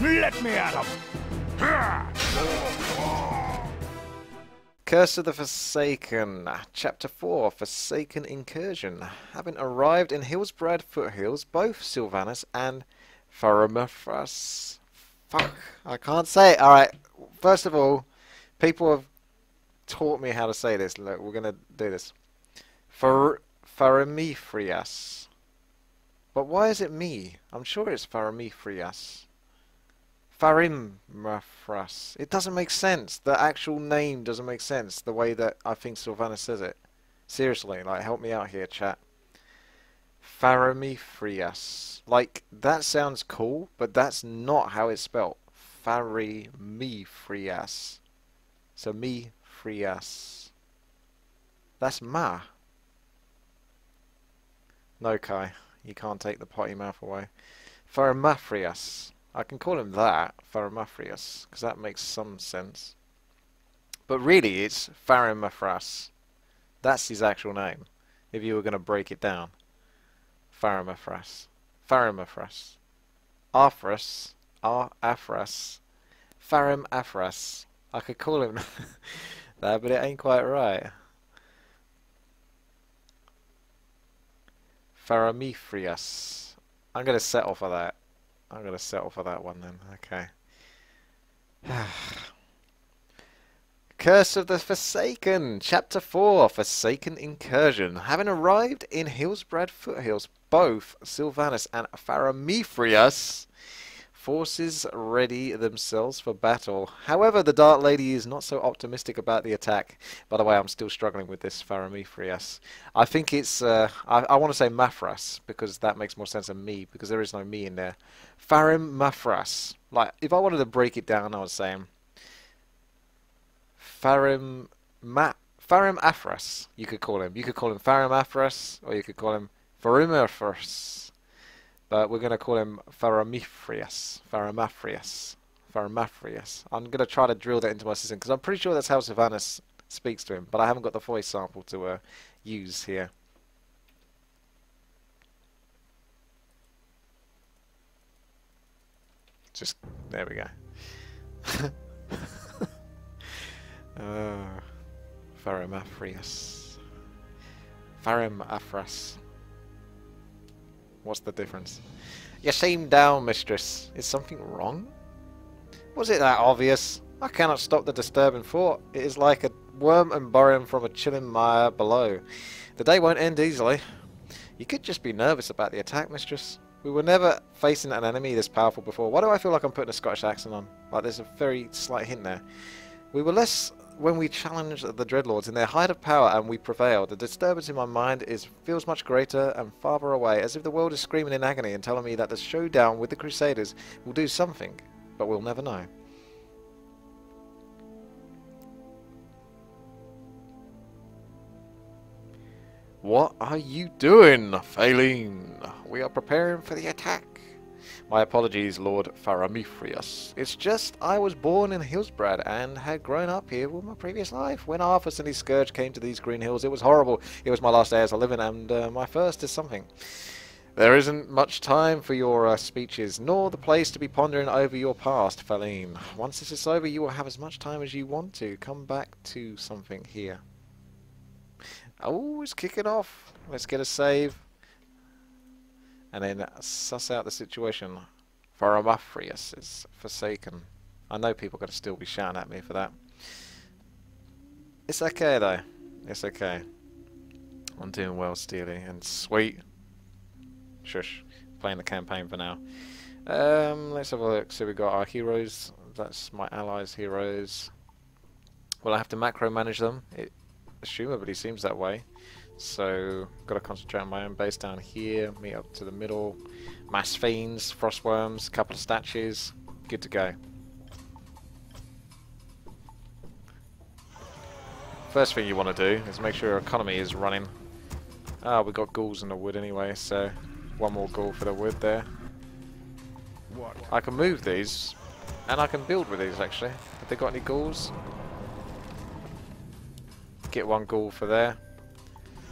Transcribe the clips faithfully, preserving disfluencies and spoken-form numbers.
Let me at him! Curse of the Forsaken, Chapter four, Forsaken Incursion. Having arrived in Hillsbrad Foothills, both Sylvanas and Faramaphrius... Fuck, I can't say it. Alright, first of all, people have taught me how to say this. Look, we're going to do this. Far Faramaphrius. But why is it me? I'm sure it's Faramaphrius. Faramaphrius. It doesn't make sense. The actual name doesn't make sense the way that I think Sylvanas says it. Seriously, like, help me out here, chat. Faramaphrius. Like, that sounds cool, but that's not how it's spelled. Faramaphrius. So, me, frias. That's ma. No, Kai. You can't take the potty mouth away. Faramaphrius. I can call him that, Faramaphrius, because that makes some sense. But really, it's Faramaphrius. That's his actual name, if you were going to break it down. Faramaphrius. Faramaphrius. Afras. Afras. Faramaphrius. I could call him that, but it ain't quite right. Faramaphrius. I'm going to settle for that. I'm going to settle for that one then, okay. Curse of the Forsaken, Chapter four, Forsaken Incursion. Having arrived in Hillsbrad Foothills, both Sylvanas and Faramaphrius forces ready themselves for battle. However, the Dark Lady is not so optimistic about the attack. By the way, I'm still struggling with this Faramaphrius. I think it's, uh, I, I want to say Mafras, because that makes more sense than me, because there is no me in there. Faramaphrius. Like, if I wanted to break it down, I was saying... Farim Ma Faramaphrius, you could call him. You could call him Faramaphrius, or you could call him Faramaphrius. But we're going to call him Faramaphrius. Faramaphrius. Faramaphrius. I'm going to try to drill that into my system, because I'm pretty sure that's how Sylvanas speaks to him, but I haven't got the voice sample to uh, use here. Just, there we go. Oh, Faramaphrius. Faramaphrius. What's the difference? You seem down, mistress. Is something wrong? Was it that obvious? I cannot stop the disturbing thought. It is like a worm and burrowing from a chilling mire below. The day won't end easily. You could just be nervous about the attack, mistress. We were never facing an enemy this powerful before. Why do I feel like I'm putting a Scottish accent on? Like, there's a very slight hint there. We were less... When we challenged the Dreadlords in their height of power and we prevailed, the disturbance in my mind is feels much greater and farther away, as if the world is screaming in agony and telling me that the showdown with the Crusaders will do something, but we'll never know. What are you doing, Faline? We are preparing for the attack. My apologies, Lord Faramaphrius. It's just I was born in Hillsbrad and had grown up here with my previous life. When Arthas and his scourge came to these green hills, it was horrible. It was my last day as a living, and uh, my first is something. There isn't much time for your uh, speeches, nor the place to be pondering over your past, Faline. Once this is over, you will have as much time as you want to. Come back to something here. Oh, it's kicking off. Let's get a save. And then suss out the situation. Faramaphrius is Forsaken. I know people are going to still be shouting at me for that. It's okay though. It's okay. I'm doing well, Steely. And sweet. Shush. Playing the campaign for now. Um, let's have a look. So we've got our heroes. That's my allies' heroes. Well, I have to macro manage them. It assumably seems that way. So, got to concentrate on my own base down here, meet up to the middle, mass fiends, frostworms, couple of statues, good to go. First thing you want to do is make sure your economy is running. Ah, oh, we got ghouls in the wood anyway, so one more ghoul for the wood there. I can move these, and I can build with these actually. Have they got any ghouls? Get one ghoul for there.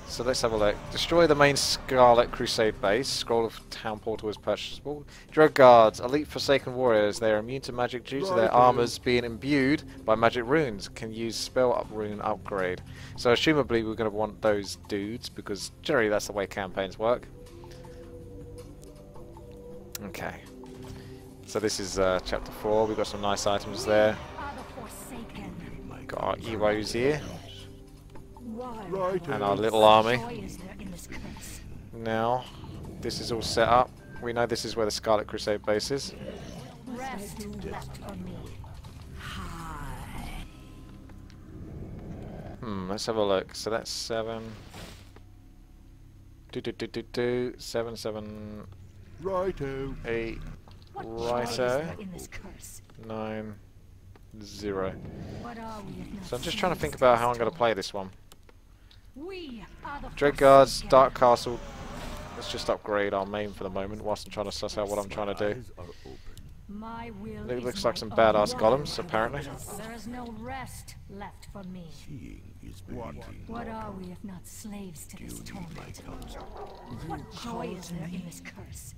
So let's have a look. Destroy the main Scarlet Crusade base. Scroll of Town Portal is purchasable. Drug guards. Elite Forsaken warriors. They are immune to magic due to their armors being imbued by magic runes. Can use spell up rune upgrade. So assumably we're going to want those dudes because generally that's the way campaigns work. Okay. So this is uh, chapter four. We've got some nice items there. Got our E W Os here. And our little army. Now, this is all set up. We know this is where the Scarlet Crusade base is. Hmm, let's have a look. So that's seven. Do do do do do. Seven, seven. Righto. Eight. Righto. Nine. Zero. So I'm just trying to think about how I'm going to play this one. Dread Guards, Dark Castle. Let's just upgrade our main for the moment whilst I'm trying to suss out what I'm trying to do. It looks like some badass golems, apparently. There is no rest left for me. What are we if not slaves to this torment? What joy is there in this curse?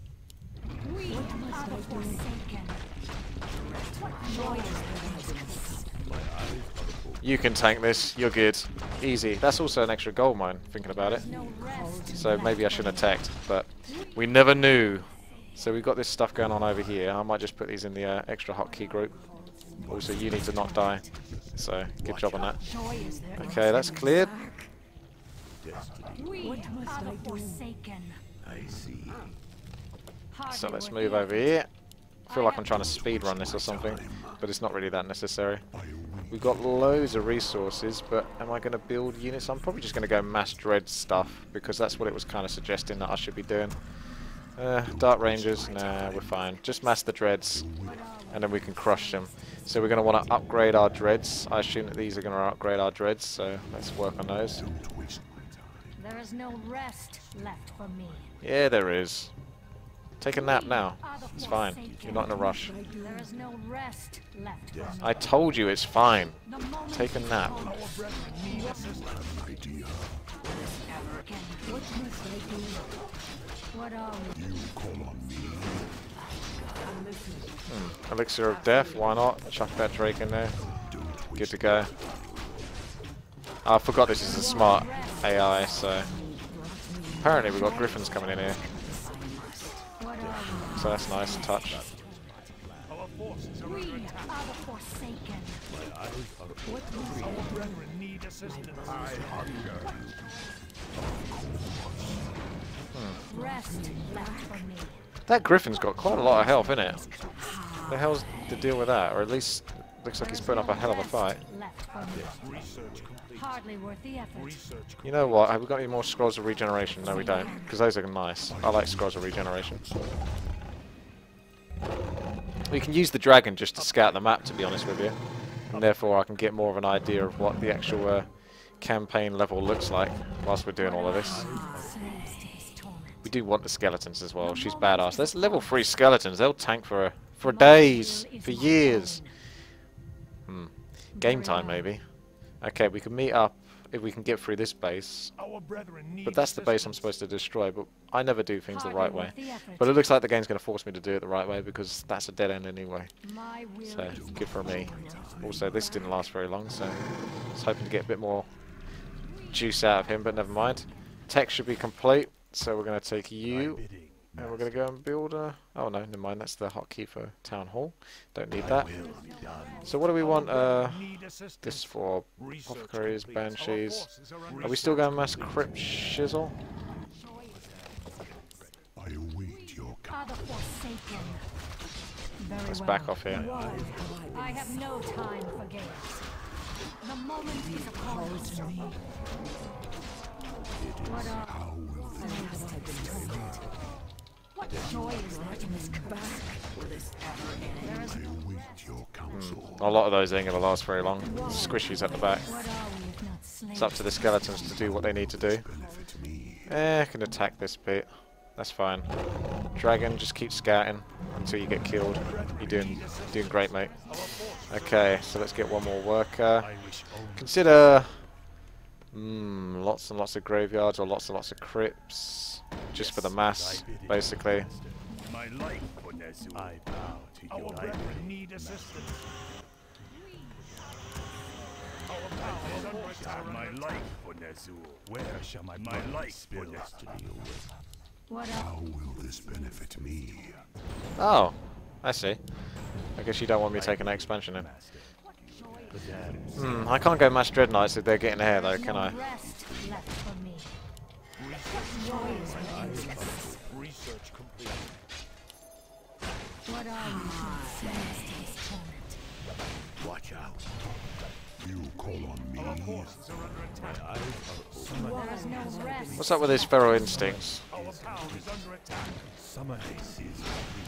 We are the Forsaken. What joy is there in this curse? You can tank this, you're good. Easy. That's also an extra gold mine, thinking about it. So maybe I shouldn't have attacked, but we never knew. So we've got this stuff going on over here. I might just put these in the uh, extra hotkey group. Also, you need to not die. So, good job on that. Okay, that's cleared. So let's move over here. I feel like I'm trying to speedrun this or something, but it's not really that necessary. We've got loads of resources, but am I going to build units? I'm probably just going to go mass dread stuff, because that's what it was kind of suggesting that I should be doing. Uh, Dark Rangers, nah, we're fine. Just mass the dreads, and then we can crush them. So we're going to want to upgrade our dreads. I assume that these are going to upgrade our dreads, so let's work on those. There is no rest left for me. Yeah, there is. Take a nap now. It's fine. You're not in a rush. There is no rest left. I told you it's fine. Take a nap. Hmm. Elixir of Death, why not? Chuck that Drake in there. Good to go. Oh, I forgot this is a smart A I, so... Apparently we've got griffins coming in here. So that's nice touch. Hmm. That griffin's got quite a lot of health in it. The hell's the deal with that? Or at least looks like he's putting up a hell of a fight. You know what? Have we got any more scrolls of regeneration? No, we don't, because those are nice. I like scrolls of regeneration. We can use the dragon just to scout the map, to be honest with you, and therefore I can get more of an idea of what the actual uh, campaign level looks like whilst we're doing all of this. We do want the skeletons as well. She's badass. There's level three skeletons. They'll tank for uh, for days, for years. Hmm. Game time, maybe. Okay, we can meet up if we can get through this base. But that's the base I'm supposed to destroy, but I never do things the right way. But it looks like the game's going to force me to do it the right way, because that's a dead end anyway. So, good for me. Also, this didn't last very long, so I was hoping to get a bit more juice out of him, but never mind. Tech should be complete, so we're going to take you, and we're going to go and build a... Oh no, never mind, that's the hotkey for Town Hall. Don't need that. So what do we want uh, this for? Apothecaries, Banshees... Are we still going mass Crypt Shizzle? Let's back off here. I have no time for games. The moment is upon us. What joy is there in this curse? Mm. A lot of those ain't gonna last very long. Squishies at the back. It's up to the skeletons to do what they need to do. Eh, I can attack this bit. That's fine. Dragon, just keep scouting until you get killed. You're doing doing great, mate. Okay, so let's get one more worker. Consider Mm, lots and lots of graveyards or lots and lots of crypts. Just yes, for the mass, basically. My life, I bow to your brethren need assistance. My life for Nezul. Where shall my my life spill us to deal with? What How will this benefit me? Oh, I see. I guess you don't want me taking an expansion in. Hmm, I can't go mass dreadnoughts if they're getting air though, can I? Research complete. What are you? Watch out. You call on me. What's up with his feral instincts? It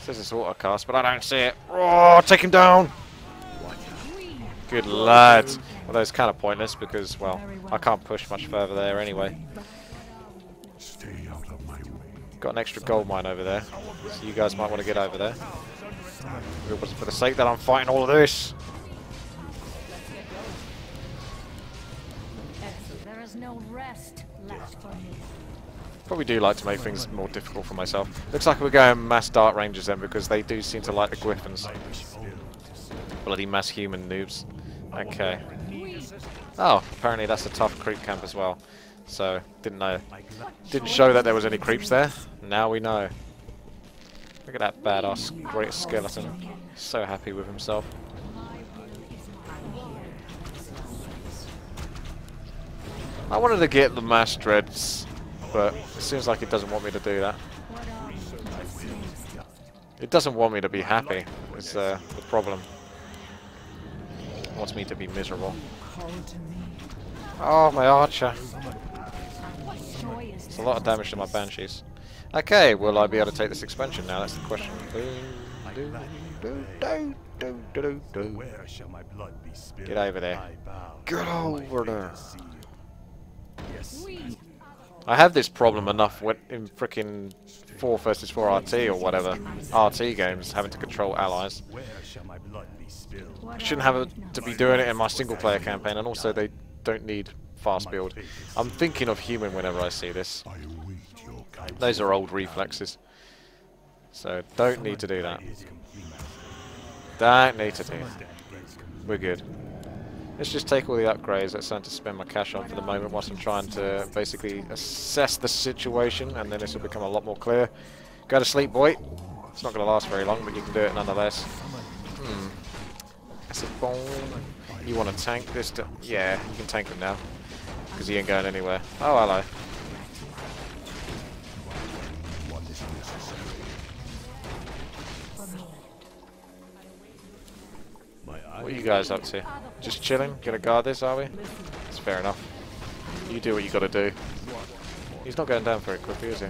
says it's autocast, but I don't see it. Oh, take him down! Good lad. Although it's kind of pointless because, well, I can't push much further there anyway. Got an extra gold mine over there, so you guys might want to get over there. It was for the sake that I'm fighting all of this. There is no rest left for me. Probably do like to make things more difficult for myself. Looks like we're going mass Dark Rangers then, because they do seem to like the Gwyffins. Bloody mass human noobs. Okay. Oh, apparently that's a tough creep camp as well. So, didn't know. Didn't show that there was any creeps there. Now we know. Look at that badass great skeleton. So happy with himself. I wanted to get the mass dreads, but it seems like it doesn't want me to do that. It doesn't want me to be happy, is uh, the problem. It wants me to be miserable. Oh, my archer. It's a lot of damage to my banshees. Okay, will I be able to take this expansion now? That's the question. Get over there. Get over there. Yes. I have this problem enough when in frickin' four versus four R T or whatever R T games, having to control allies. I shouldn't have a, to be doing it in my single player campaign, and also they don't need fast build. I'm thinking of human whenever I see this. Those are old reflexes. So don't need to do that. Don't need to do that. We're good. Let's just take all the upgrades. That's something to spend my cash on for the moment whilst I'm trying to basically assess the situation, and then this will become a lot more clear. Go to sleep, boy. It's not going to last very long, but you can do it nonetheless. Hmm. That's a bomb. You want to tank this? To yeah, you can tank him now. Because he ain't going anywhere. Oh, hello. What are you guys up to? Just chilling? Gonna guard this, are we? That's fair enough. You do what you gotta do. He's not going down very quickly, is he?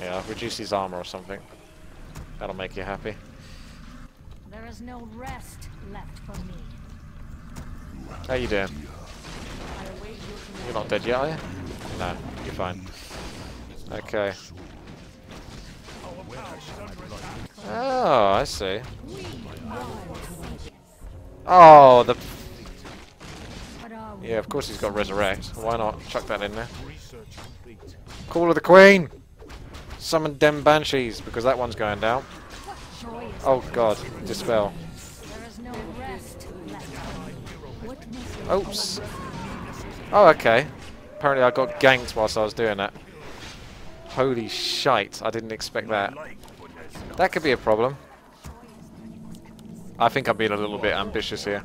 Yeah, reduce his armor or something. That'll make you happy. There is no rest left for me. How you doing? You're not dead yet, are you? No, you're fine. Okay. Oh, I see. Oh, the... Yeah, of course he's got Resurrect. Why not? Chuck that in there. Call of the Queen! Summon dem Banshees, because that one's going down. Oh god, Dispel. Oops. Oh, okay. Apparently I got ganked whilst I was doing that. Holy shite, I didn't expect that. That could be a problem. I think I'm being a little bit ambitious here.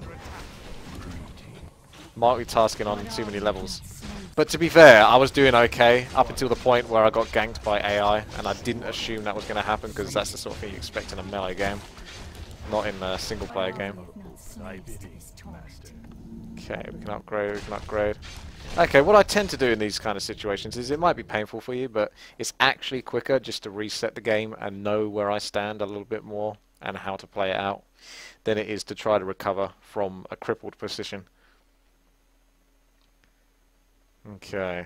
Multitasking on too many levels. But to be fair, I was doing okay up until the point where I got ganked by A I, and I didn't assume that was going to happen, because that's the sort of thing you expect in a melee game. Not in a single player game. Okay, we can upgrade, we can upgrade. Okay, what I tend to do in these kind of situations is it might be painful for you, but it's actually quicker just to reset the game and know where I stand a little bit more and how to play it out than it is to try to recover from a crippled position. Okay.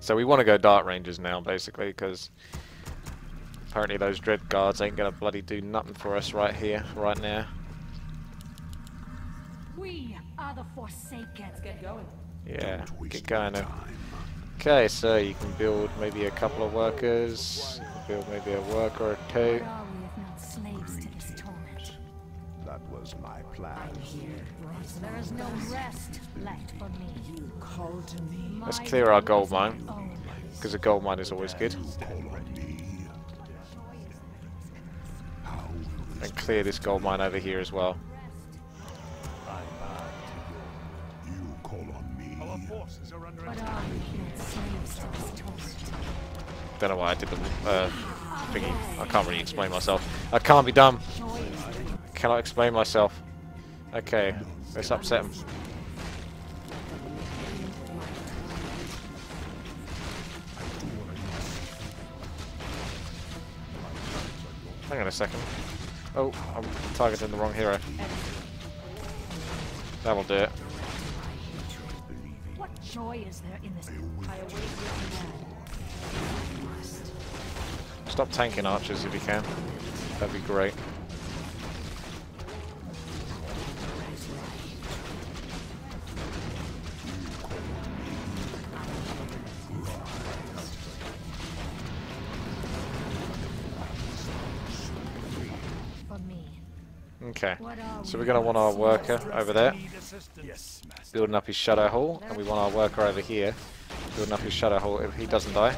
So we want to go Dark Rangers now, basically, because apparently those Dread Guards ain't going to bloody do nothing for us right here, right now. We are the Forsaken. Let's get going. Yeah, get going now. Okay, so you can build maybe a couple of workers. You can build maybe a worker or two. My plan. There is no rest left for me. You call to me. Let's clear our gold mine, because a gold mine is always good. And clear this gold mine over here as well. You call on me. Our forces are under attack. Don't know why I did the uh, thingy. I can't really explain myself. I can't be dumb. Can I explain myself? Okay, let's upset him. Hang on a second. Oh, I'm targeting the wrong hero. That will do it. What joy is there in this? Stop tanking archers if you can. That'd be great. Okay, so we're going to want our worker over there, building up his shadow hall, and we want our worker over here, building up his shadow hall if he doesn't die.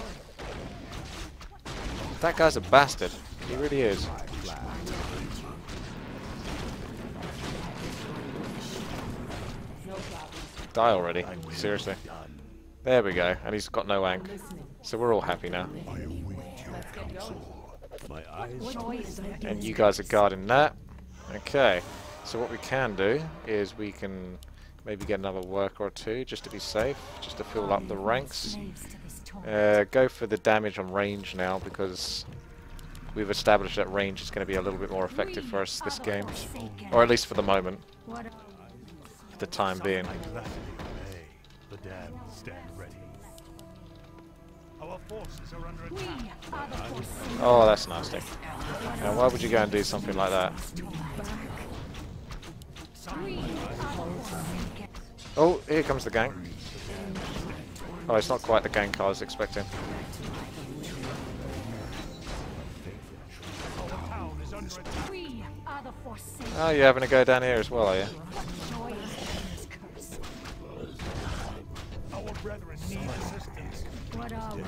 That guy's a bastard, he really is. Die already, seriously. There we go, and he's got no ang, so we're all happy now. And you guys are guarding that. Okay, so what we can do is we can maybe get another worker or two just to be safe, just to fill up the ranks. Uh, go for the damage on range now, because we've established that range is going to be a little bit more effective for us this game. Or at least for the moment. For the time being. Oh, that's nasty. Now, why would you go and do something like that? Oh, here comes the gang. Oh, it's not quite the gang I was expecting. Oh, you're having a go down here as well, are you? Our brethren need assistance. What are we?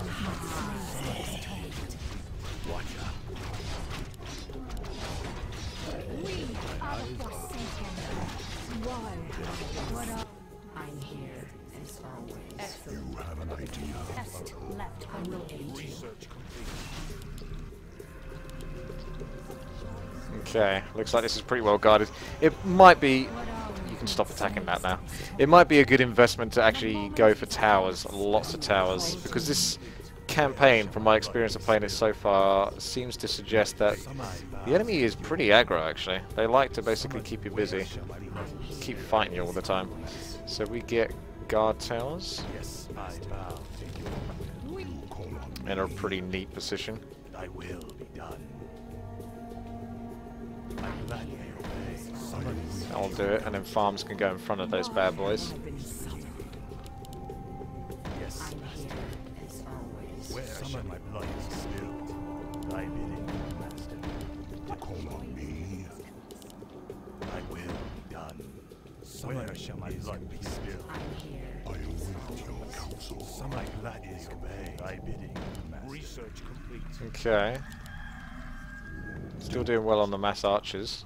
Watch out. We are the Forsaken. Why? What are I'm here as always. Excellent. You have an idea. Test left. I will aid you. Okay, looks like this is pretty well guarded. It might be. Stop attacking that now. It might be a good investment to actually go for towers, lots of towers, because this campaign, from my experience of playing it so far, seems to suggest that the enemy is pretty aggro actually. They like to basically keep you busy, keep fighting you all the time. So we get guard towers in a pretty neat position. I will be done. I'll do it, and then farms can go in front of those bad boys. Where shall my blood be spilled? I await your counsel. Some I gladly obey. Thy bidding. Research complete. Okay. Still doing well on the mass archers.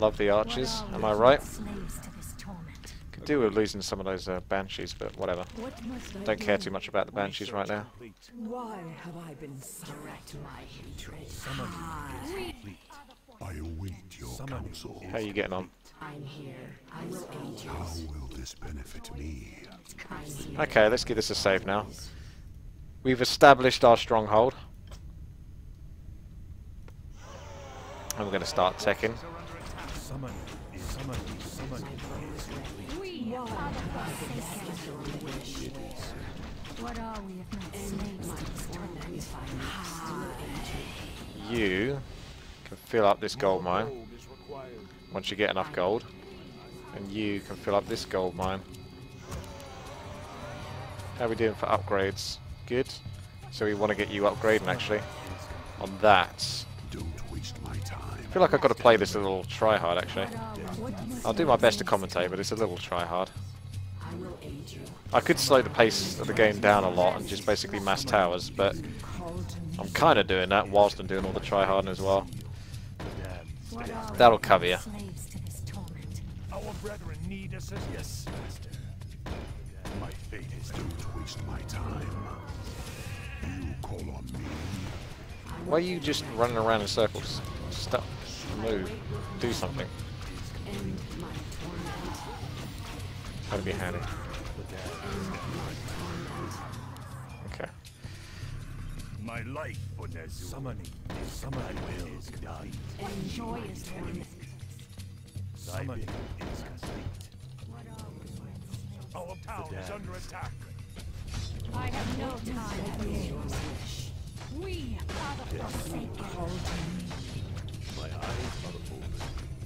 Love the archers, am I right? Could do with losing some of those uh, banshees, but whatever. Don't care too much about the banshees right now. Why have I been direct my hatred? I await your counsel. How are you getting on? I'm here. I will aid you. How will this benefit me? Okay, let's give this a save now. We've established our stronghold, and we're going to start teching. You can fill up this gold mine once you get enough gold. and you can fill up this gold mine. How are we doing for upgrades? Good. So we want to get you upgrading actually on that. Don't waste my time. I feel like I've got to play this a little try hard actually. I'll do my best to commentate, but it's a little try hard. I could slow the pace of the game down a lot and just basically mass towers, but I'm kind of doing that whilst I'm doing all the try harding as well. That'll cover you. Our brethren need us as yes, master. My fate is don't waste my time. You call on me. Why are you just running around in circles? Stop. Move. Do something. That'd be handy. Okay. My life for their summoning is summoning is done. Enjoy is torment. Summoning is complete. Our town is under attack. I have no time for yours. We are the Forsaken. My eyes are open.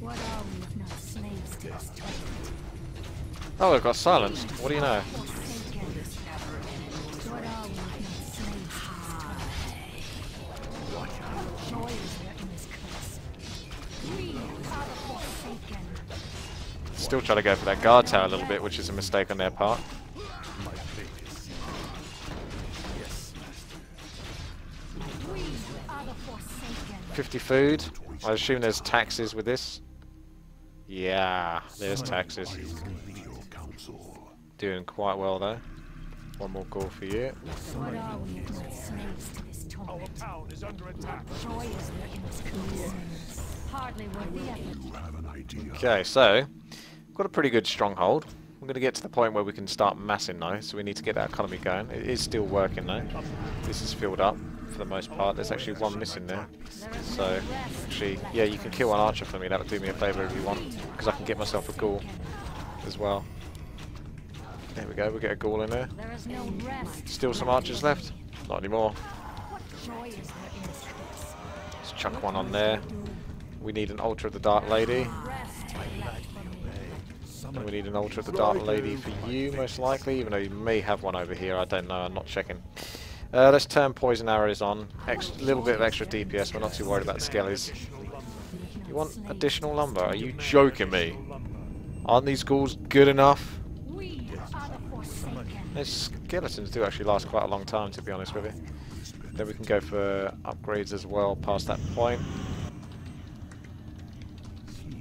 What are we if not slaves to this torment? Oh, they've got silenced. What do you know? Still trying to go for that guard tower a little bit, which is a mistake on their part. fifty food. I assume there's taxes with this. Yeah, there's taxes. Doing quite well though. One more goal for you. Okay, so we've got a pretty good stronghold. We're going to get to the point where we can start massing now, so we need to get that economy going. It is still working though. This is filled up for the most part. There's actually one missing there. So, actually, yeah, you can kill an archer for me. That would do me a favour if you want, because I can get myself a ghoul as well. There we go, we get a ghoul in there. There is no rest. Still some archers left? Not anymore. Let's chuck one on there. We need an Altar of the Dark Lady. And we need an Altar of the Dark Lady for you, most likely, even though you may have one over here. I don't know, I'm not checking. Uh, let's turn Poison Arrows on. A little bit of extra D P S, we're not too worried about skellies. You want additional lumber? Are you joking me? Aren't these ghouls good enough? Those skeletons do actually last quite a long time, to be honest with you. Then we can go for upgrades as well past that point.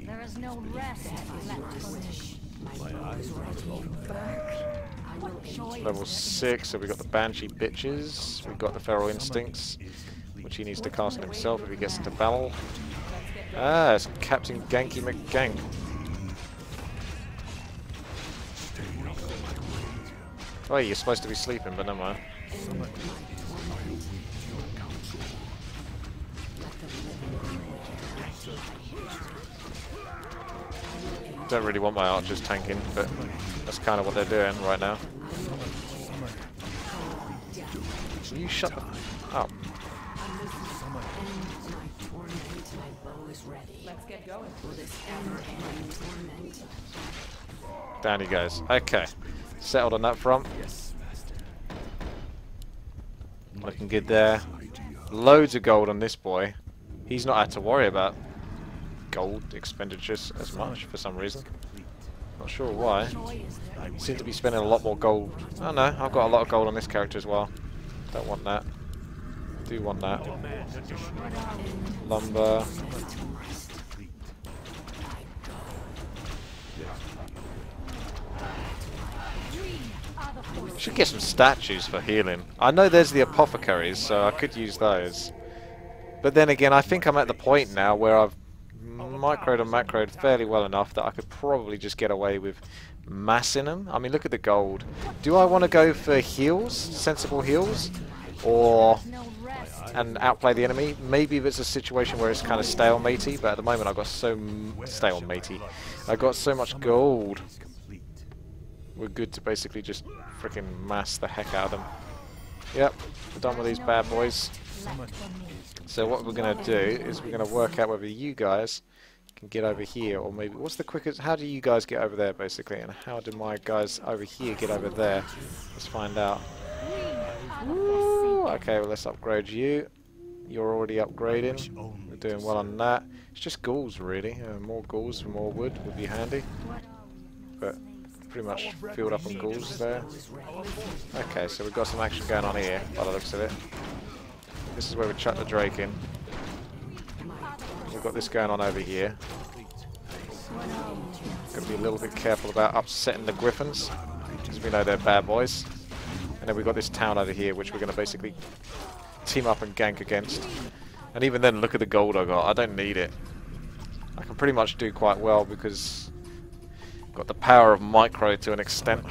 There is no rest left. Level six, so we got the Banshee Bitches, we've got the Feral Instincts, which he needs to cast himself if he gets into battle. Ah, it's Captain Ganky McGank. Oh, you're supposed to be sleeping, but never mind. Don't really want my archers tanking, but that's kind of what they're doing right now. You shut up. Down he goes. Okay. Settled on that front. Looking good there. Loads of gold on this boy. He's not had to worry about gold expenditures as much for some reason. Not sure why. Seem to be spending a lot more gold. Oh no, I've got a lot of gold on this character as well. Don't want that. Do want that. Lumber. Should get some statues for healing. I know there's the apothecaries, so I could use those. But then again, I think I'm at the point now where I've microed and macroed fairly well enough that I could probably just get away with massing them. I mean, look at the gold. Do I want to go for heals, sensible heals, or and outplay the enemy? Maybe if it's a situation where it's kind of stalematey, but at the moment I've got so m stalematey. I've got so much gold. We're good to basically just freaking mass the heck out of them. Yep, we're done with these bad boys. So what we're going to do is we're going to work out whether you guys can get over here, or maybe what's the quickest? How do you guys get over there, basically, and how do my guys over here get over there? Let's find out. Ooh, okay, well, let's upgrade you. You're already upgrading. We're doing well on that. It's just ghouls, really. Uh, more ghouls, more wood would be handy. But pretty much filled up on ghouls there. Okay, so we've got some action going on here, by the looks of it. This is where we chuck the drake in. We've got this going on over here. Got to be a little bit careful about upsetting the griffins, because we know they're bad boys. And then we've got this town over here, which we're going to basically team up and gank against. And even then, look at the gold I got. I don't need it. I can pretty much do quite well because I've got the power of micro to an extent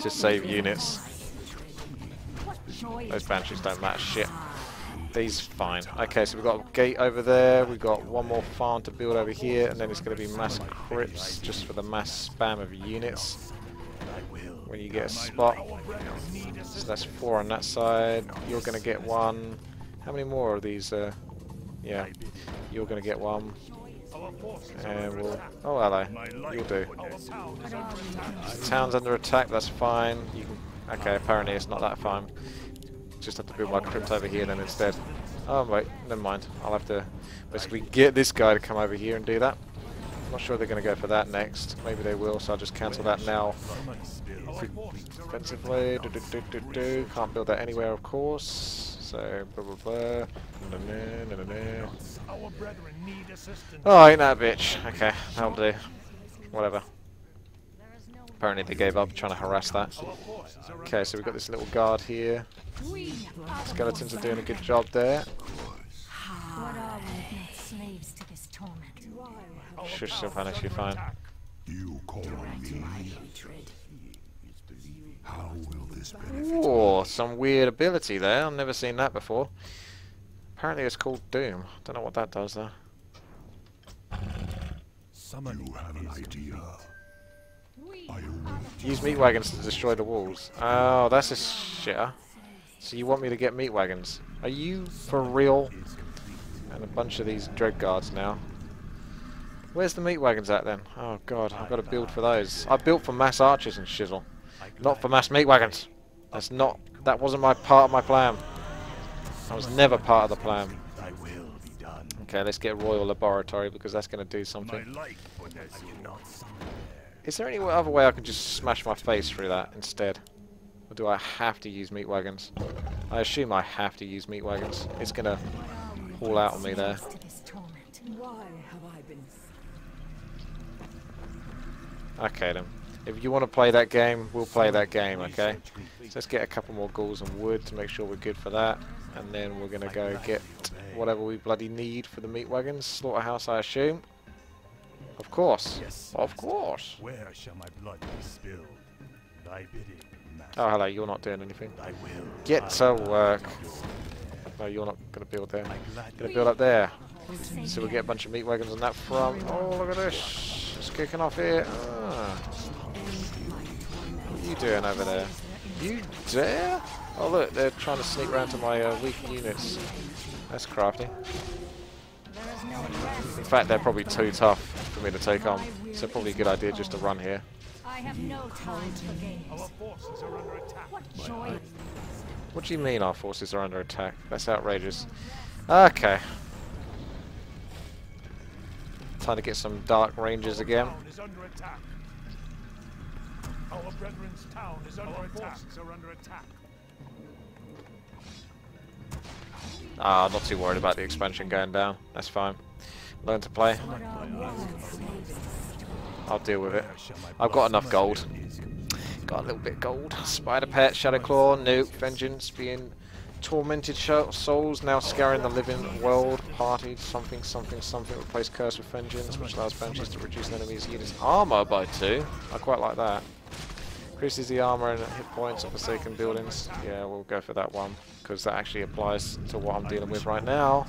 to save units. Those banshees don't matter shit. These fine. Okay, so we've got a gate over there, we've got one more farm to build over here, and then it's going to be mass crypts just for the mass spam of units when you get a spot. So that's four on that side. You're going to get one. How many more of these? Uh, yeah, you're going to get one. And we'll, oh, hello. You'll do. The town's under attack, that's fine. You can, okay, apparently it's not that fine. Just have to build my crypt over here then instead. Oh wait, never mind. I'll have to basically get this guy to come over here and do that. I'm not sure they're going to go for that next. Maybe they will, so I'll just cancel that now. Defensively, do, do, do, do, do. Can't build that anywhere, of course. So blah blah blah. Na, na, na, na, na. Oh, ain't that a bitch? Okay, that'll do. Whatever. Apparently they gave up trying to harass that. Okay, so we've got this little guard here. Skeletons are doing a good job there. Shush, Sylvanas, you're fine. Oh, some weird ability there. I've never seen that before. Apparently it's called Doom. Don't know what that does though. You have an idea. Use meat wagons to destroy the walls. Oh, that's a shitter. So you want me to get meat wagons? Are you for real? And a bunch of these dread guards now. Where's the meat wagons at then? Oh god, I've got to build for those. I built for mass archers and shizzle, not for mass meat wagons. That's not. That wasn't my part of my plan. I was never part of the plan. Okay, let's get Royal Laboratory because that's going to do something. Is there any other way I can just smash my face through that instead? Or do I have to use meat wagons? I assume I have to use meat wagons. It's gonna haul out on me there. Okay then. If you want to play that game, we'll play that game, okay? So let's get a couple more ghouls and wood to make sure we're good for that. And then we're gonna go get whatever we bloody need for the meat wagons. Slaughterhouse, I assume. Of course. Yes, of course. Where shall my blood be spilled? Thy bidding, master. Oh, hello, you're not doing anything. I will. Get to work. No, you're not going to build there. Going to build up there. So we'll get a bunch of meat wagons on that front. Oh, look at this. It's kicking off here. Ah. What are you doing over there? You dare? Oh, look, they're trying to sneak around to my uh, weak units. That's crafty. In fact, they're probably too tough for me to take on, so probably a good idea just to run here. I have no time for games. What do you mean our forces are under attack? That's outrageous. Okay. Time to get some Dark Rangers again. Our brethren's town is under attack. Are under attack. Ah, not too worried about the expansion going down. That's fine. Learn to play. I'll deal with it. I've got enough gold. Got a little bit of gold. Spider Pet, Shadow Claw, Nuke, Vengeance, being tormented souls, now scouring the living world, partied, something, something, something. Replace Curse with Vengeance, which allows Banshees to reduce an enemy's unit's armor by two. I quite like that. Increases the armor and hit points of Forsaken buildings. Yeah, we'll go for that one, because that actually applies to what I'm dealing with right now.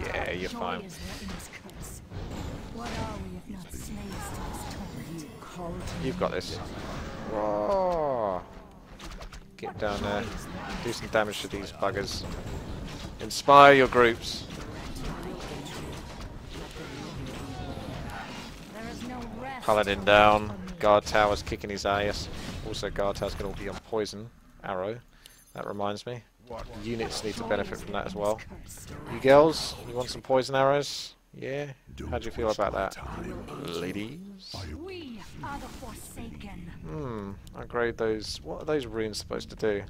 Yeah, you're fine. You've got this. Whoa. Get down there. Do some damage to these buggers. Inspire your groups. Paladin down. Guard tower's kicking his ass. Also, guard tower's going to be on poison. Arrow. That reminds me. Units need to benefit from that as well. You girls, you want some poison arrows? Yeah? How do you feel about that? Ladies? We are the Forsaken. Hmm. Upgrade those. What are those runes supposed to do?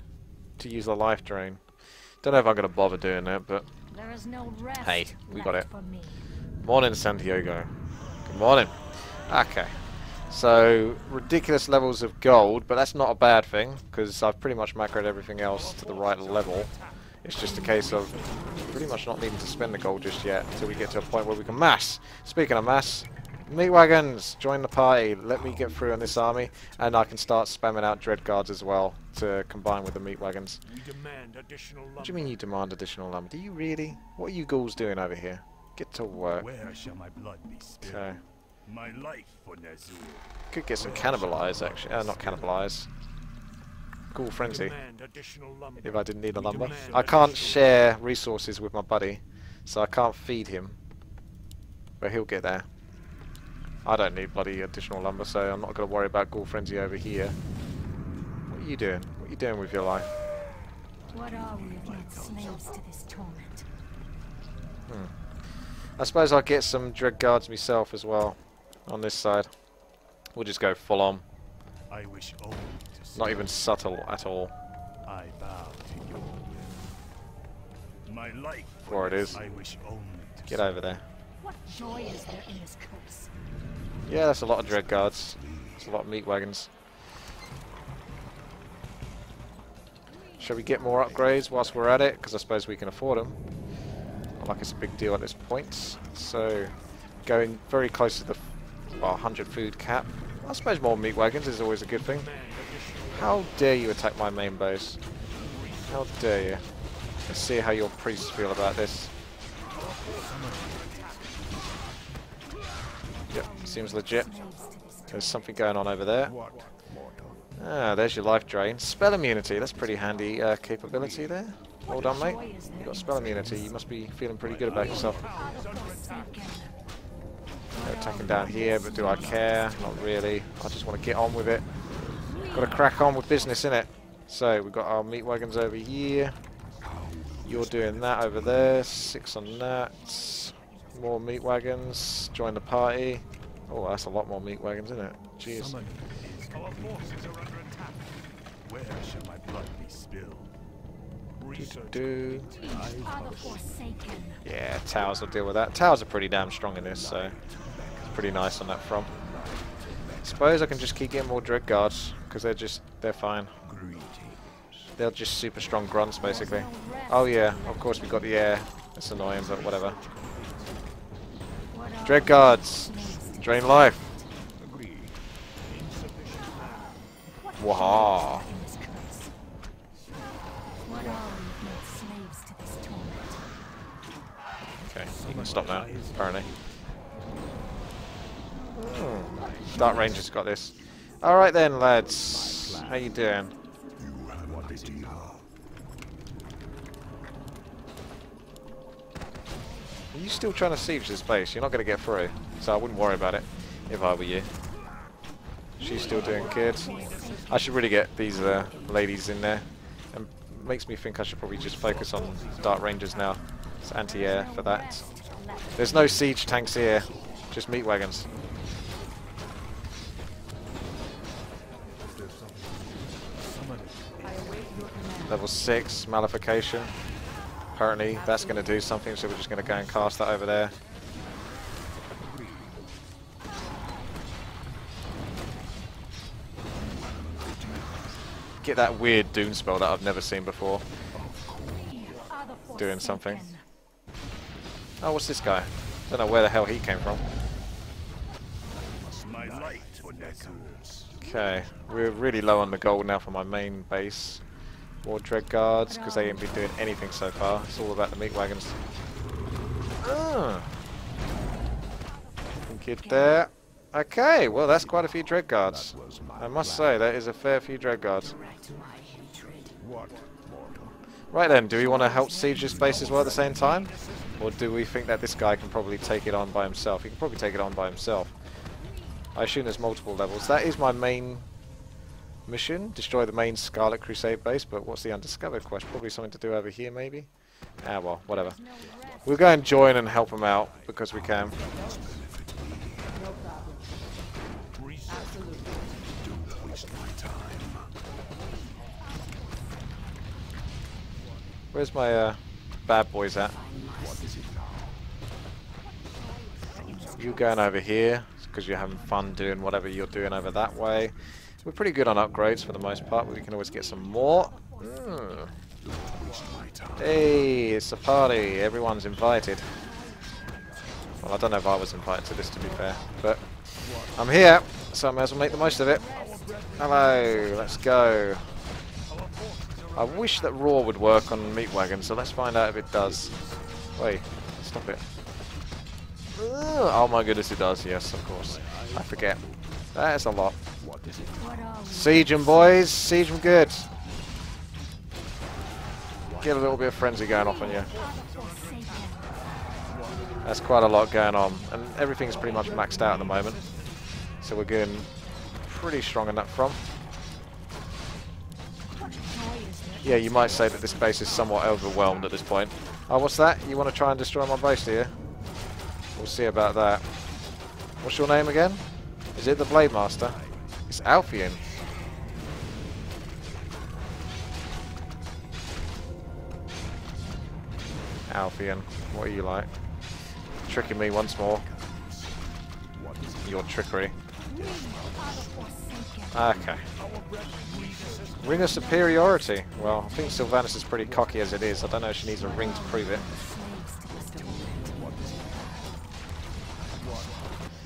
To use the life drain. Don't know if I'm going to bother doing that, but there is no rest. Hey, we got it. Morning, Santiago. Good morning. Okay. So, ridiculous levels of gold, but that's not a bad thing, because I've pretty much macroed everything else to the right level. It's just a case of pretty much not needing to spend the gold just yet until we get to a point where we can mass. Speaking of mass, meat wagons, join the party. Let me get through on this army, and I can start spamming out dread guards as well to combine with the meat wagons. What do you mean you demand additional lumber? Do you really? What are you ghouls doing over here? Get to work. Where shall my blood be spilled? Okay. My life for Nazul. Could get some cannibalize actually. Uh, not cannibalize. Cool frenzy. If I didn't need the lumber. I can't share resources with my buddy, so I can't feed him. But he'll get there. I don't need bloody additional lumber, so I'm not going to worry about Ghoul Frenzy over here. What are you doing? What are you doing with your life? What are we but slaves to this torment? Hmm. I suppose I'll get some Dread Guards myself as well. On this side. We'll just go full on. I wish only to not even subtle at all. I bow to your will. My life for it is. I wish only to get over there. What joy is there in this curse? Yeah, that's a lot of dread guards. That's a lot of meat wagons. Shall we get more upgrades whilst we're at it? Because I suppose we can afford them. Not like it's a big deal at this point. So, going very close to the well, one hundred food cap. I suppose more meat wagons is always a good thing. How dare you attack my main base? How dare you? Let's see how your priests feel about this. Yep, seems legit. There's something going on over there. Ah, there's your life drain. Spell immunity, that's pretty handy uh, capability there. Well done, mate. You've got spell immunity, you must be feeling pretty good about yourself. They're attacking down here, but do I care? Not really. I just want to get on with it. Got to crack on with business, innit? So, we've got our meat wagons over here. You're doing that over there. Six on that. More meat wagons, join the party. Oh, that's a lot more meat wagons, isn't it? Jeez. Our forces are under attack. Where shall my blood be spilled? Do, do, do. Yeah, towers will deal with that. Towers are pretty damn strong in this, so it's pretty nice on that front. Suppose I can just keep getting more dread guards, because they're just, they're fine. They're just super strong grunts, basically. Oh yeah, of course we got the air. It's annoying, but whatever. Dread guards, drain life. Wow. Okay, you can stop now, apparently. Oh, Dark Ranger's got this. Alright then, lads. How you doing? Are you still trying to siege this base? You're not going to get through, so I wouldn't worry about it if I were you. She's still doing good. I should really get these uh, ladies in there. And makes me think I should probably just focus on Dark Rangers now. It's anti-air for that. There's no siege tanks here, just meat wagons. Level six, Malefication. Apparently that's going to do something, so we're just going to go and cast that over there. Get that weird doom spell that I've never seen before. Doing something. Oh, what's this guy? Don't know where the hell he came from. Okay, we're really low on the gold now for my main base. More dread guards, because they ain't been doing anything so far. It's all about the meat wagons. Ah. Get there. Okay, well that's quite a few dread guards. I must say, that is a fair few dread guards. Right then, do we want to help siege this base as well at the same time? Or do we think that this guy can probably take it on by himself? He can probably take it on by himself. I assume there's multiple levels. That is my main mission. Destroy the main Scarlet Crusade base, but what's the undiscovered quest? Probably something to do over here, maybe? Ah, well, whatever. We'll go and join and help him out, because we can. Where's my uh, bad boys at? You going over here, because you're having fun doing whatever you're doing over that way. We're pretty good on upgrades for the most part, but we can always get some more. Mm. Hey, it's a party. Everyone's invited. Well, I don't know if I was invited to this, to be fair, but I'm here, so I might as well make the most of it. Hello, let's go. I wish that Raw would work on Meat Wagon, so let's find out if it does. Wait, stop it. Ugh, oh my goodness, it does, yes, of course. I forget. That is a lot. Siege 'em, boys! Siege 'em good! Get a little bit of frenzy going off on you. That's quite a lot going on, and everything's pretty much maxed out at the moment. So we're getting pretty strong on that front. Yeah, you might say that this base is somewhat overwhelmed at this point. Oh, what's that? You want to try and destroy my base, do you? We'll see about that. What's your name again? Is it the Blade Master? It's Alpheon. Alpheon, what are you like? Tricking me once more. Your trickery. Okay. Ring of superiority. Well, I think Sylvanas is pretty cocky as it is. I don't know if she needs a ring to prove it.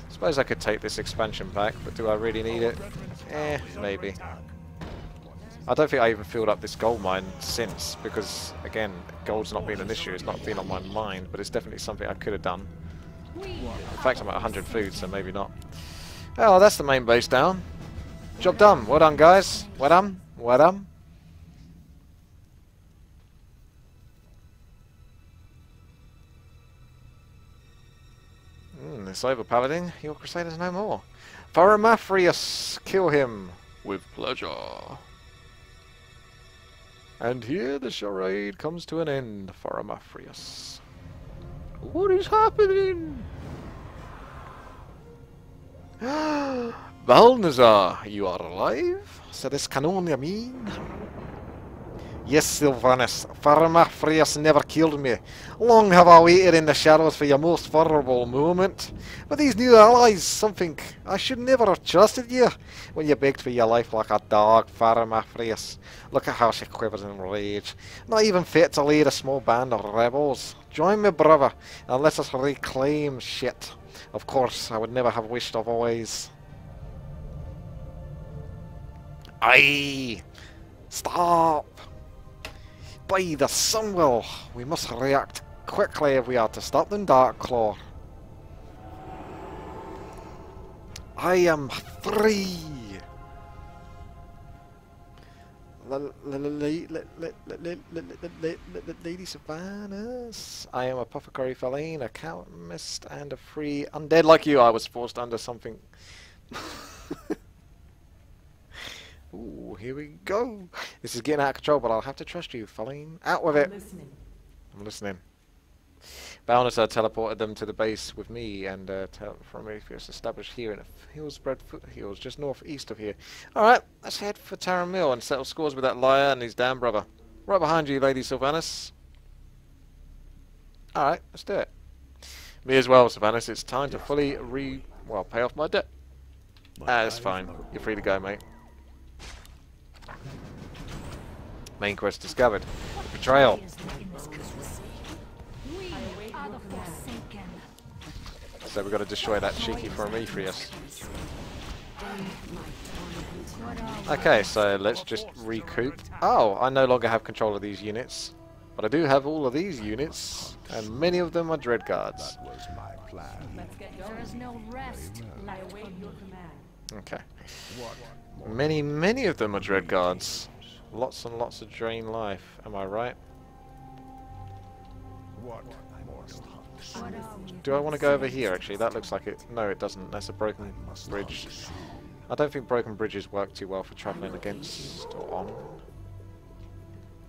I suppose I could take this expansion back, but do I really need it? Eh, maybe. I don't think I even filled up this gold mine since, because, again, gold's not been an issue. It's not been on my mind, but it's definitely something I could have done. In fact, I'm at one hundred food, so maybe not. Oh, that's the main base down. Job done. Well done, guys. Well done. Well done. Mm, it's over, Paladin. Your crusade is no more. Faramaphrius, kill him. With pleasure. And here the charade comes to an end, Faramaphrius. What is happening? Balnazzar, you are alive? So this can only mean... Yes, Sylvanas, Faramaphrius never killed me. Long have I waited in the shadows for your most vulnerable moment. But these new allies, something... I should never have trusted you when you begged for your life like a dog, Faramaphrius. Look at how she quivers in rage. Not even fit to lead a small band of rebels. Join me, brother, and let us reclaim shit. Of course, I would never have wished otherwise. Aye! Stop! By the Sunwell, we must react quickly if we are to stop them, Darkclaw. I am free! Lady Sylvanas. I am Apothecary Faline, a Calmist, and a free undead like you. I was forced under something. Ooh, here we go. This is getting out of control, but I'll have to trust you, Faline. Out with it. I'm listening. I'm listening. Balnazzar teleported them to the base with me, and uh, Faramaphrius established here in Hillsbrad Foothills, just northeast of here. Alright, let's head for Tarren Mill and settle scores with that liar and his damn brother. Right behind you, Lady Sylvanas. Alright, let's do it. Me as well, Sylvanas. It's time to fully re... well, pay off my debt. Ah, that's fine. You're free to go, mate. Main quest discovered. The betrayal. So we've got to destroy that cheeky Faramaphrius. Okay, so let's just recoup. Oh, I no longer have control of these units. But I do have all of these units, and many of them are dread guards. Okay. Many, many of them are dread guards. Lots and lots of drain life, am I right? Do I want to go over here, actually? That looks like it. No, it doesn't. That's a broken bridge. I don't think broken bridges work too well for travelling against or on.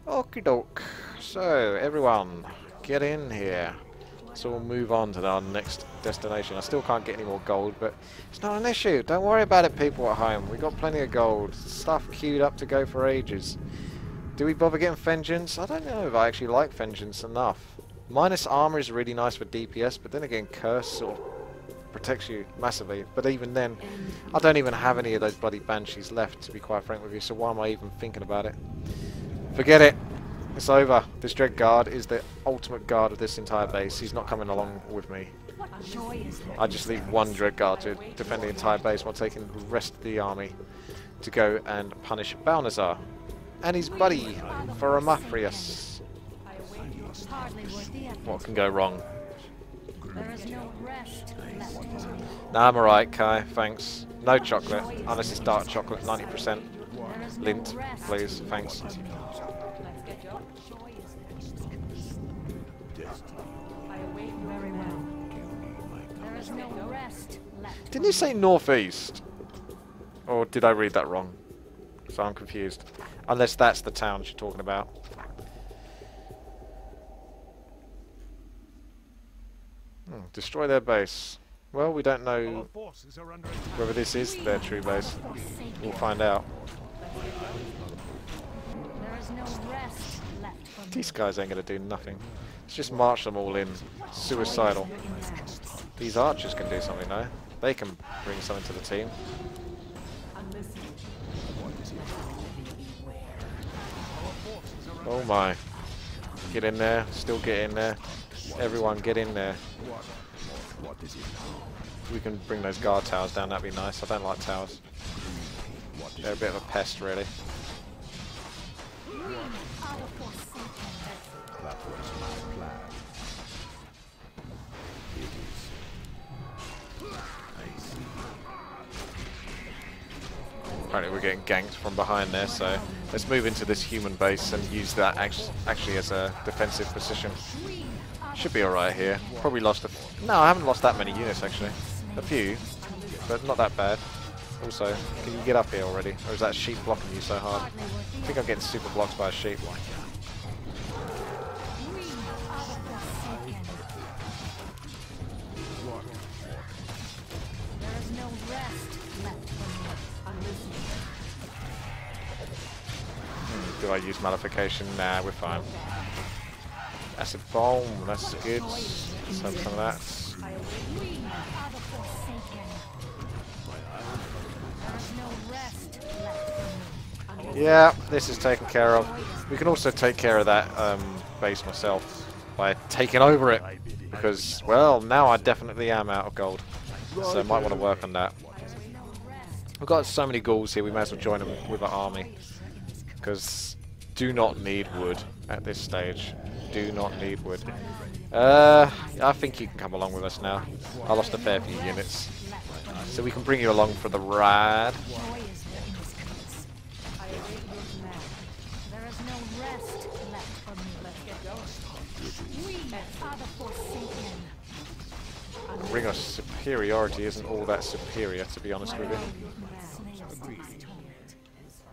Okie doke. So, everyone, get in here. So we'll move on to our next destination. I still can't get any more gold, but it's not an issue. Don't worry about it, people at home. We've got plenty of gold. Stuff queued up to go for ages. Do we bother getting Vengeance? I don't know if I actually like Vengeance enough. Minus armor is really nice for D P S, but then again, Curse sort of protects you massively. But even then, I don't even have any of those bloody Banshees left, to be quite frank with you, so why am I even thinking about it? Forget it. It's over. This Dread Guard is the ultimate guard of this entire base. He's not coming along with me. I just leave one Dread Guard to defend the entire base while taking the rest of the army to go and punish Balnazzar and his buddy Faramaphrius. What can go wrong? Nah, I'm alright, Kai. Thanks. No chocolate. Unless it's dark chocolate, ninety percent. Lint, please. Thanks. Didn't you say northeast? Or did I read that wrong? So I'm confused. Unless that's the town you're talking about. Hmm, destroy their base. Well, we don't know whether this is their true base. We'll find out. These guys ain't gonna do nothing. Let's just march them all in. Suicidal. These archers can do something though. They can bring something to the team. Oh my. Get in there. Still get in there. Everyone get in there. We can bring those guard towers down. That'd be nice. I don't like towers. They're a bit of a pest really. Apparently we're getting ganked from behind there, so let's move into this human base and use that act actually as a defensive position. Should be alright here. Probably lost a... F no, I haven't lost that many units actually. A few, but not that bad. Also, can you get up here already? Or is that sheep blocking you so hard? I think I'm getting super blocked by a sheep. Hmm, do I use modification? Nah, we're fine. Acid bomb, that's good. Let's have some of that. Yeah, this is taken care of. We can also take care of that um, base myself by taking over it. Because, well, now I definitely am out of gold. So I might want to work on that. We've got so many ghouls here, we may as well join them with our army. Because do not need wood at this stage. Do not need wood. Uh, I think you can come along with us now. I lost a fair few units. So we can bring you along for the ride. The ring of superiority isn't all that superior, to be honest with you.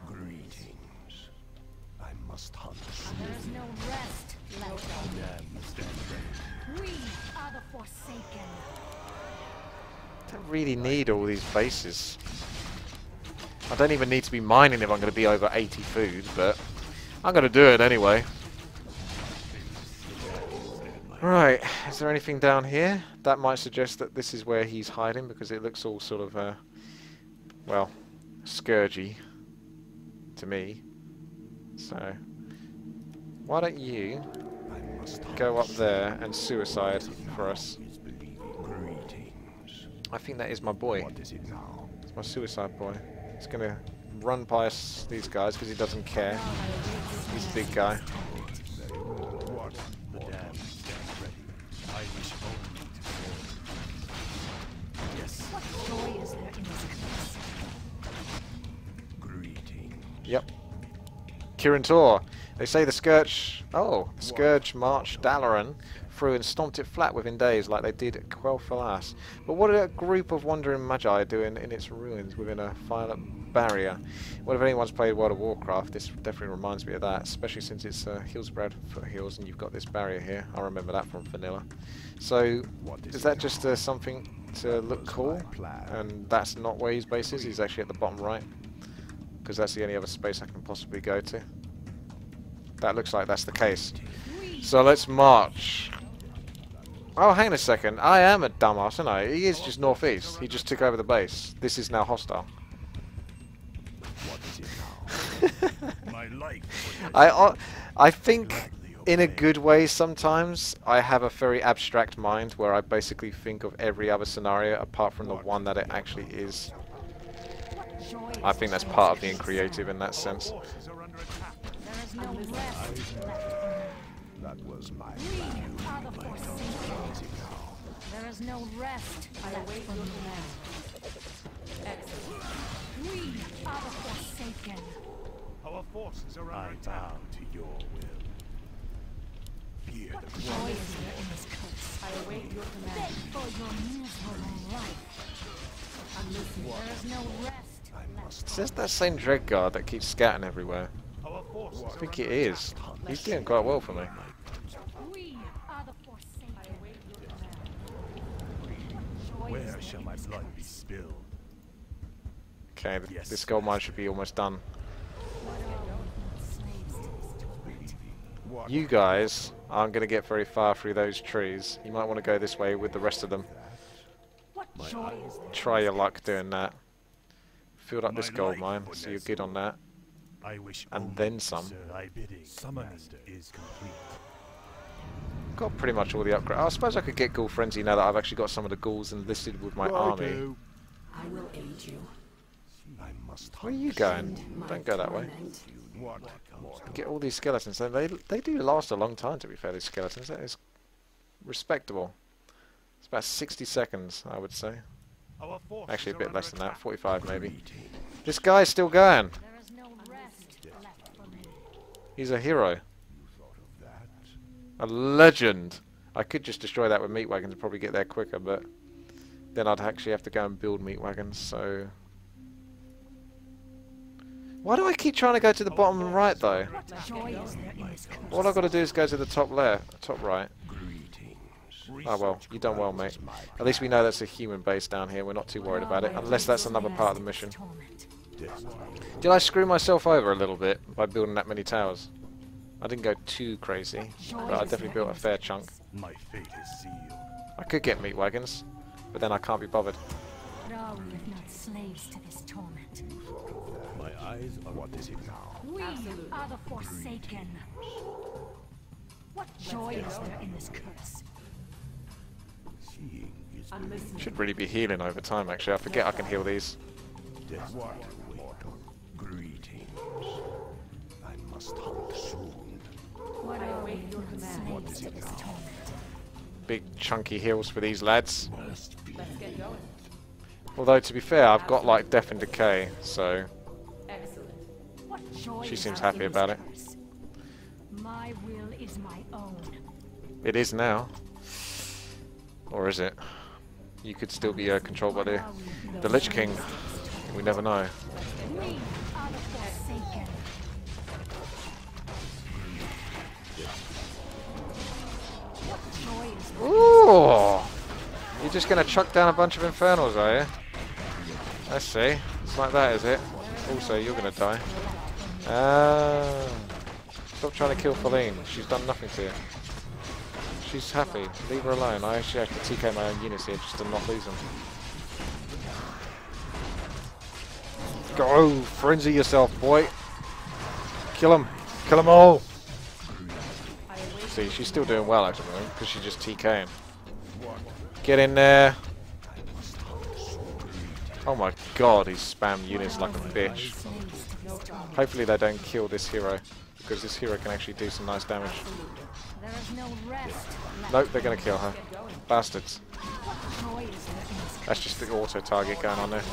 Greetings. I must hunt. There is no rest left. We are the Forsaken. Don't really need all these bases. I don't even need to be mining if I'm going to be over eighty food, but I'm going to do it anyway. Right, is there anything down here? That might suggest that this is where he's hiding, because it looks all sort of, uh, well, scourgy to me. So, why don't you go up there and suicide for us? I think that is my boy. It's my suicide boy. He's going to run past these guys because he doesn't care. He's a big guy. Yep. Kirin Tor. They say the Scourge Oh, Scourge marched Dalaran through and stomped it flat within days like they did at Quel'Thalas. But what did a group of wandering magi doing in its ruins within a violent barrier? Well, if anyone's played World of Warcraft, this definitely reminds me of that, especially since it's uh, Hillsbrad Foothills and you've got this barrier here. I remember that from Vanilla. So, is that just uh, something to look cool? And that's not where his base is, he's actually at the bottom right. Because that's the only other space I can possibly go to. That looks like that's the case. So let's march. Oh, hang on a second. I am a dumbass, aren't I? He is just northeast. He just took over the base. This is now hostile. What is it now? My life. I, uh, I think in a good way sometimes I have a very abstract mind where I basically think of every other scenario apart from the one that it actually is. I think that's part of being creative in that sense. That was my plan. There is no rest. I await your command. We are the Forsaken. Our forces are under attack. I bow to your will. Hear the cry. What joy is there in this curse? I await your command. For your miserable life. I'm losing. There is no rest. I must. Is this that same Dreadguard that keeps scouting everywhere? I think it is. He's doing quite well for me. We are the Forsaken. Where shall my blood be spilled? Okay, th yes. This gold mine should be almost done. You guys aren't going to get very far through those trees. You might want to go this way with the rest of them. Try your luck doing that. Filled up this gold mine, so you're good on that. I wish and then some. Is got pretty much all the upgrades. I suppose I could get Ghoul Frenzy now that I've actually got some of the ghouls enlisted with my well, army. I, I will aid you. I must Where are you going? Don't go that way. What? Get all these skeletons. They, they do last a long time, to be fair, these skeletons. That is respectable. It's about sixty seconds, I would say. Actually, a bit less than that. forty-five, maybe. This guy's still going. He's a hero. A legend. I could just destroy that with meat wagons and probably get there quicker, but then I'd actually have to go and build meat wagons, so... Why do I keep trying to go to the bottom right, though? All I've got to do is go to the top left, top right. Oh well, you've done well, mate. At least we know that's a human base down here, we're not too worried about it, unless that's another part of the mission. Did I screw myself over a little bit by building that many towers? I didn't go too crazy, but I definitely built a fair chunk. My fate is sealed. I could get meat wagons, but then I can't be bothered. No, we are not slaves to this torment. My eyes are what is it now? We are the Forsaken. What joy is there in this curse? Should really be healing over time, actually. I forget I can heal these. Greetings. I must hunt soon. What I await your command. What is it now? Big chunky heals for these lads. Let's get going. Although to be fair, I've got like Death and Decay, so excellent. What joy she seems happy about it. My will is my own. It is now. Or is it? You could still be uh, controlled by the the Lich King. We never know. We are the Forsaken. Ooh! You're just gonna chuck down a bunch of infernals, are you? I see. It's like that, is it? Also, you're gonna die. Ah! Stop trying to kill Faline. She's done nothing to you. She's happy. Leave her alone. I actually have to T K my own units here just to not lose them. Go! Frenzy yourself, boy! Kill them! Kill them all! See, she's still doing well, actually, because she just T K'd. Get in there! Oh my god, he's spammed units like a bitch. Hopefully they don't kill this hero, because this hero can actually do some nice damage. Nope, they're gonna kill her. Bastards. That's just the auto-target going on there.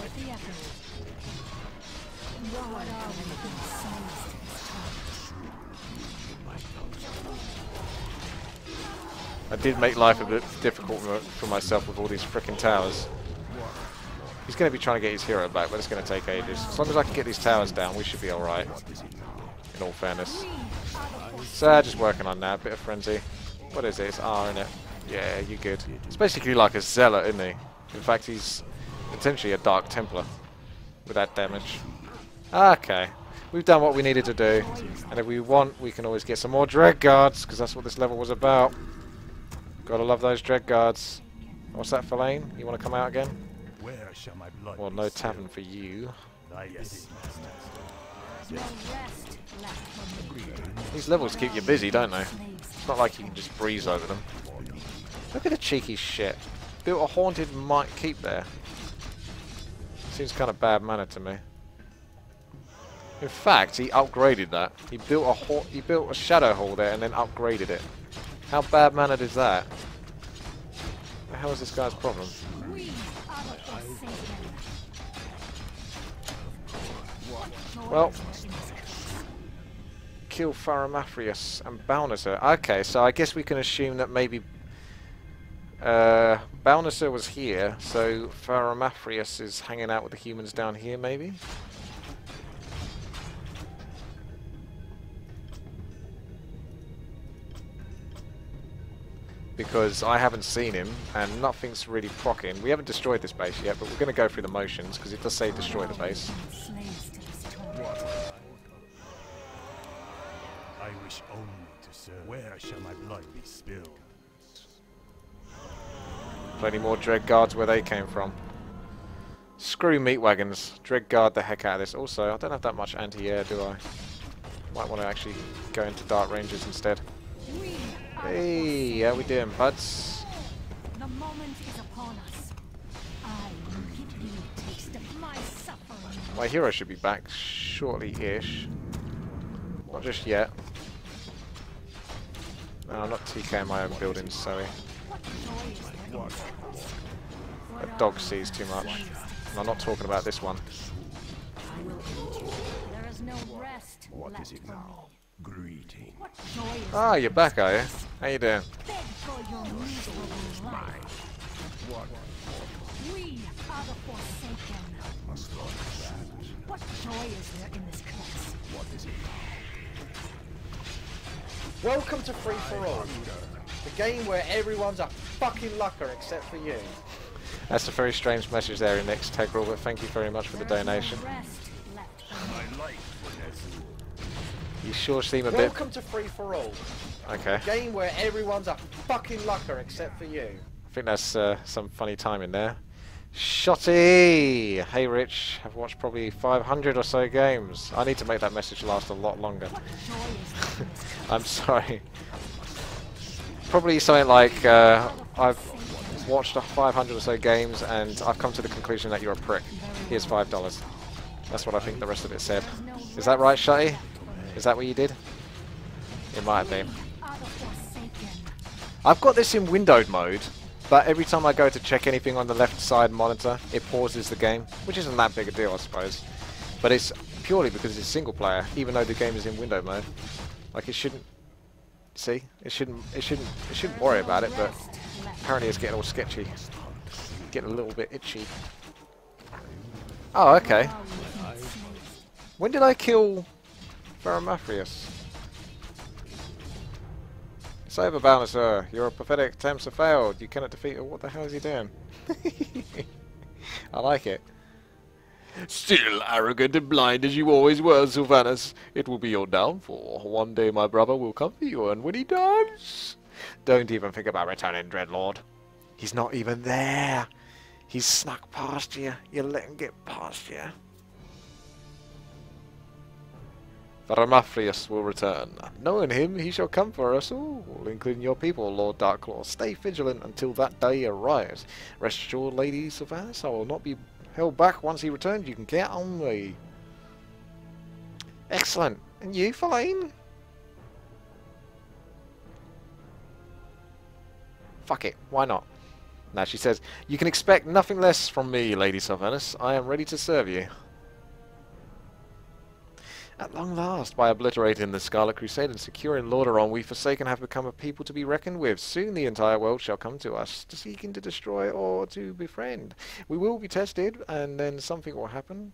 I did make life a bit difficult for myself with all these frickin' towers. He's going to be trying to get his hero back, but it's going to take ages. As long as I can get these towers down, we should be alright, in all fairness. So, uh, just working on that. Bit of frenzy. What is it? It's R, isn't it? Yeah, you good. It's basically like a zealot, isn't he? In fact, he's potentially a Dark Templar with that damage. Okay. We've done what we needed to do. And if we want, we can always get some more Dread Guards, because that's what this level was about. Gotta love those Dread Guards. What's that, Faline? You want to come out again? Where shall my blood well, no tavern for you. Yes. These levels keep you busy, don't they? It's not like you can just breeze over them. Look at the cheeky shit. Built a haunted might keep there. Seems kind of bad manner to me. In fact, he upgraded that. He built a ha he built a shadow hall there and then upgraded it. How bad mannered is that? What the hell is this guy's problem? Well, kill Faramaphrius and Balnazzar. Okay, so I guess we can assume that maybe uh, Balnazzar was here, so Faramaphrius is hanging out with the humans down here, maybe? Because I haven't seen him, and nothing's really procking. We haven't destroyed this base yet, but we're going to go through the motions, because it does say destroy the base. I wish only to serve. Where shall my blood be spilled? Plenty more Dread Guards where they came from. Screw meat wagons. Dread Guard the heck out of this. Also, I don't have that much anti-air, do I? Might want to actually go into Dark Rangers instead. Hey, how we doing, buds? The moment is upon us. I will give you a taste of my suffering. My hero should be back shortly-ish. Not just yet. No, I'm not TKing my own buildings, sorry. A dog sees too much. And I'm not talking about this one. There is no rest what is it now? Greeting. Ah, oh, you're back, are you? How you doing? We are the Forsaken. What joy is there in this class? What is it? Welcome to Free For All, the game where everyone's a fucking lucker except for you. That's a very strange message there in Integral, but thank you very much for the donation. You sure seem a bit... Welcome to Free For All. Okay. A game where everyone's a fucking lucker except for you. I think that's uh, some funny timing there. Shotty! Hey Rich, I've watched probably five hundred or so games. I need to make that message last a lot longer. I'm sorry. Probably something like, uh, I've watched five hundred or so games and I've come to the conclusion that you're a prick. Here's five dollars. That's what I think the rest of it said. Is that right, Shotty? Is that what you did? It might have been. I've got this in windowed mode, but every time I go to check anything on the left side monitor, it pauses the game, which isn't that big a deal, I suppose. But it's purely because it's single player, even though the game is in window mode. Like it shouldn't. See, it shouldn't. It shouldn't. It shouldn't worry about it, but apparently it's getting all sketchy, getting a little bit itchy. Oh, okay. When did I kill Faramaphrius? It's over, Balnazzar. Your prophetic attempts have failed. You cannot defeat... Oh, what the hell is he doing? I like it. Still arrogant and blind as you always were, Sylvanas. It will be your downfall. One day my brother will come for you, and when he does... Don't even think about returning, Dreadlord. He's not even there. He's snuck past you. You let him get past you. Faramaphrius will return. Knowing him, he shall come for us all, including your people, Lord Darkclaw. Stay vigilant until that day arrives. Rest assured, Lady Sylvanas, I will not be held back once he returns. You can get on me. Excellent. And you, Faline? Fuck it. Why not? Now she says, you can expect nothing less from me, Lady Sylvanas. I am ready to serve you. At long last, by obliterating the Scarlet Crusade and securing Lordaeron, we Forsaken have become a people to be reckoned with. Soon the entire world shall come to us, seeking to destroy or to befriend. We will be tested, and then something will happen.